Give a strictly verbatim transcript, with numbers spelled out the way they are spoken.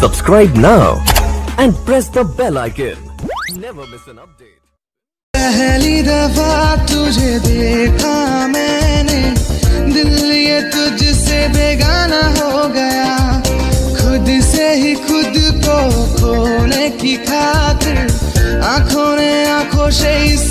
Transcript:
Subscribe now and press the bell icon. Never miss an update. पहली दफा तुझे देखा मैंने, दिल ये तुझसे बेगाना हो गया। खुद से ही खुद को खोने की खातिर आंखों ने आंखों से